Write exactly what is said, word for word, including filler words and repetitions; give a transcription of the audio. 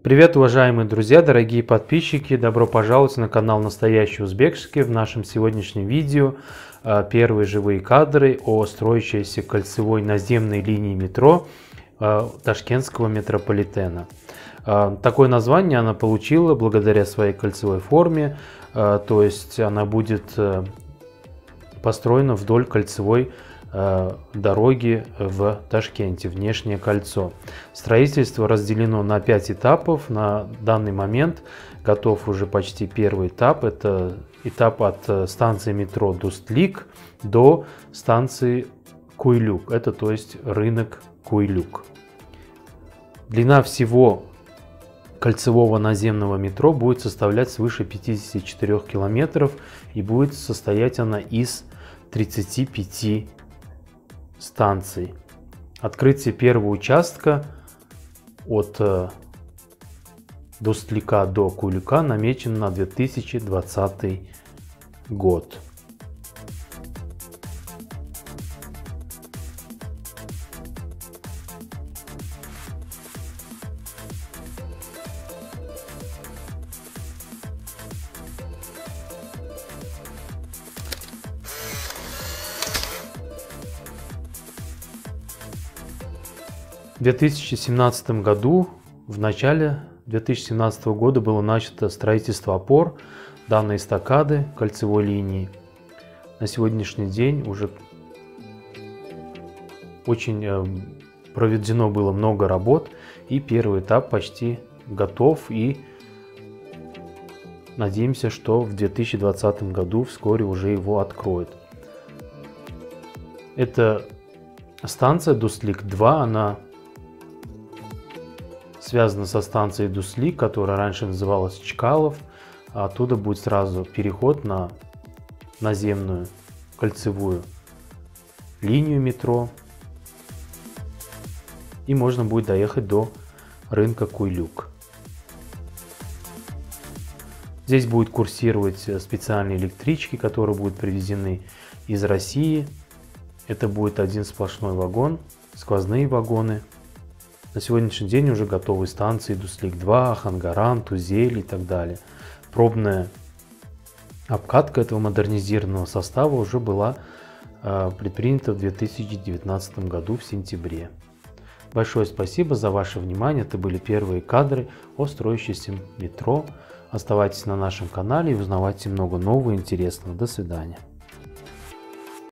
Привет, уважаемые друзья, дорогие подписчики! Добро пожаловать на канал Настоящий Узбекский. В нашем сегодняшнем видео первые живые кадры о строящейся кольцевой наземной линии метро Ташкентского метрополитена. Такое название она получила благодаря своей кольцевой форме, то есть она будет построена вдоль кольцевой дороги в Ташкенте, внешнее кольцо. Строительство разделено на пять этапов. На данный момент готов уже почти первый этап. Это этап от станции метро Дустлик до станции Куйлюк. Это, то есть, рынок Куйлюк. Длина всего кольцевого наземного метро будет составлять свыше пятидесяти четырёх километров, и будет состоять она из тридцати пяти станций. Открытие первого участка от э, Дустлика до Куйлюка намечено на две тысячи двадцатый год. В две тысячи семнадцатом году, в начале две тысячи семнадцатого года, было начато строительство опор данной эстакады кольцевой линии. На сегодняшний день уже очень э, проведено было много работ, и первый этап почти готов, и надеемся, что в две тысячи двадцатом году вскоре уже его откроют. Это станция Дустлик два, она связана со станцией Дуслик, которая раньше называлась Чкалов. Оттуда будет сразу переход на наземную кольцевую линию метро. И можно будет доехать до рынка Куйлюк. Здесь будут курсировать специальные электрички, которые будут привезены из России. Это будет один сплошной вагон, сквозные вагоны. На сегодняшний день уже готовы станции Дуслик два, Хангаран, Тузель и так далее. Пробная обкатка этого модернизированного состава уже была э, предпринята в две тысячи девятнадцатом году в сентябре. Большое спасибо за ваше внимание. Это были первые кадры о строящемся метро. Оставайтесь на нашем канале и узнавайте много нового и интересного. До свидания.